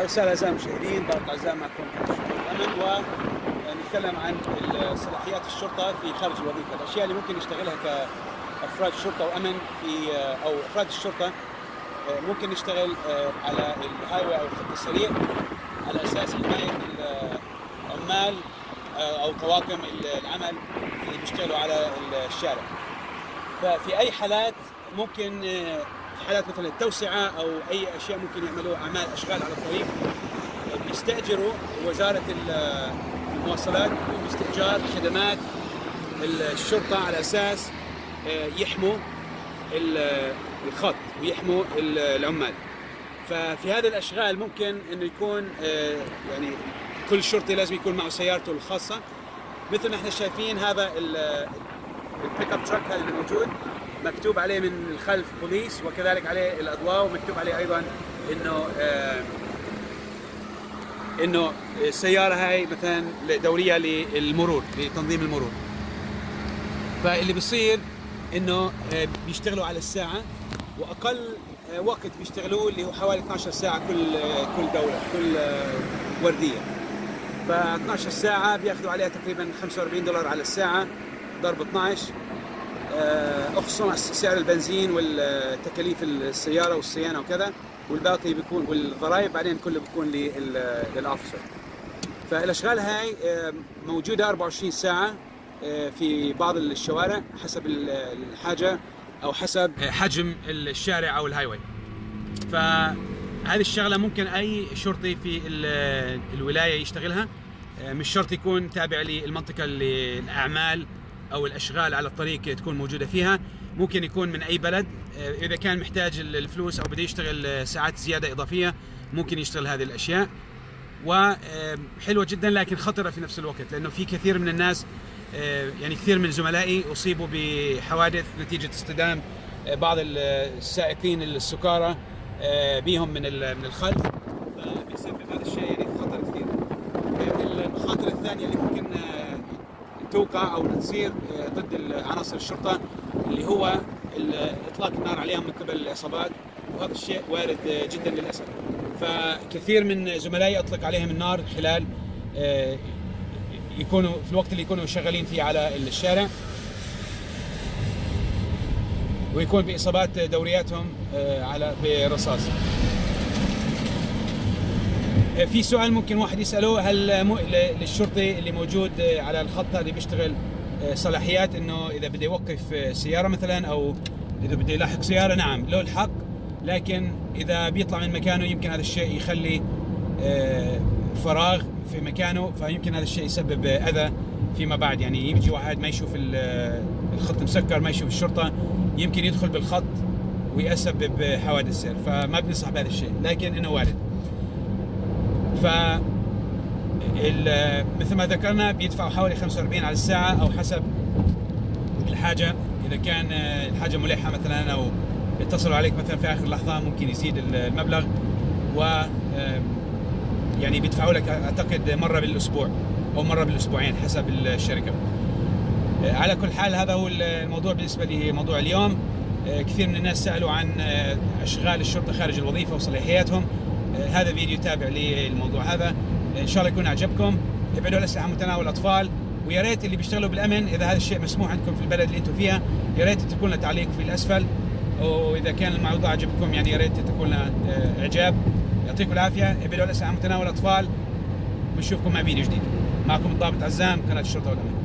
أرسال عزام شهرين ضغط عزام مع كل الأمن، ونتكلم عن صلاحيات الشرطة في خارج الوظيفة، الأشياء اللي ممكن يشتغلها كأفراد شرطة وأمن في أو أفراد الشرطة. ممكن نشتغل على الهايوي أو الخط السريع على أساس حماية العمال أو طواقم العمل اللي بيشتغلوا على الشارع. ففي أي حالات ممكن، في حالات مثلا التوسعة أو أي أشياء ممكن يعملوا أعمال أشغال على الطريق، بيستأجروا وزارة المواصلات باستئجار خدمات الشرطة على أساس يحموا الخط ويحموا العمال. ففي هذه الأشغال ممكن إنه يكون يعني كل شرطي لازم يكون معه سيارته الخاصة، مثل ما احنا شايفين هذا البيك اب تراك هذا الموجود مكتوب عليه من الخلف بوليس، وكذلك عليه الأضواء، ومكتوب عليه أيضا إنه السيارة هاي مثلا دورية للمرور، لتنظيم المرور. فاللي بيصير إنه بيشتغلوا على الساعة، وأقل وقت بيشتغلوه اللي هو حوالي 12 ساعة كل دورة، كل وردية. ف 12 ساعة بياخذوا عليها تقريبا $45 على الساعة، ضرب 12 اخصم سعر البنزين والتكاليف السيارة والصيانة وكذا، والباقي بيكون والضرائب بعدين كله بيكون للأوفيسر. فالأشغال هاي موجودة 24 ساعة في بعض الشوارع حسب الحاجة أو حسب حجم الشارع أو الهايواي. فهذه الشغلة ممكن أي شرطي في الولاية يشتغلها، مش شرط يكون تابع للمنطقة اللي الأعمال أو الأشغال على الطريق تكون موجودة فيها، ممكن يكون من أي بلد. إذا كان محتاج الفلوس أو بده يشتغل ساعات زيادة إضافية ممكن يشتغل هذه الأشياء، وحلوة جدا لكن خطرة في نفس الوقت، لأنه في كثير من الناس، يعني كثير من زملائي أصيبوا بحوادث نتيجة اصطدام بعض السائقين السكارى بيهم من الخلف، فبيسبب هذا الشيء يعني خطر كثير. المخاطر الثانية اللي ممكن توقع أو تصير ضد عناصر الشرطة اللي هو إطلاق النار عليهم من قبل العصابات، وهذا الشيء وارد جدا للأسف. فكثير من زملائي أطلق عليهم النار خلال يكونوا في الوقت اللي يكونوا شغالين فيه على الشارع، ويكون بإصابات دورياتهم على برصاص. في سؤال ممكن واحد يسأله، هل للشرطي اللي موجود على الخط اللي بيشتغل صلاحيات إنه إذا بده يوقف سيارة مثلا أو إذا بده يلاحق سيارة؟ نعم له الحق، لكن إذا بيطلع من مكانه يمكن هذا الشيء يخلي فراغ في مكانه، فيمكن هذا الشيء يسبب أذى فيما بعد. يعني يجي واحد ما يشوف الخط مسكر، ما يشوف الشرطة، يمكن يدخل بالخط ويسبب حوادث سير، فما بننصح بهذا الشيء، لكن إنه وارد. ف مثل ما ذكرنا بيدفعوا حوالي 45 على الساعة أو حسب الحاجة، إذا كان الحاجة ملحة مثلا أو اتصلوا عليك مثلا في آخر لحظة ممكن يزيد المبلغ، و يعني بيدفعوا لك اعتقد مره بالاسبوع او مره بالاسبوعين حسب الشركه. على كل حال هذا هو الموضوع بالنسبه لموضوع اليوم. كثير من الناس سالوا عن اشغال الشرطه خارج الوظيفه وصلاحياتهم، هذا فيديو تابع للموضوع هذا، ان شاء الله يكون عجبكم. ابعدوا عن الاسلحه متناول الاطفال، ويا ريت اللي بيشتغلوا بالامن اذا هذا الشيء مسموح عندكم في البلد اللي انتم فيها يا ريت تتركوا لنا تعليق في الاسفل، واذا كان الموضوع عجبكم يعني يا ريت تتركوا لنا اعجاب. يعطيكم العافية، ابعدوا عن الأسلحة متناول الأطفال، ونشوفكم مع فيديو جديد. معكم الضابط عزام، قناة الشرطة والأمن.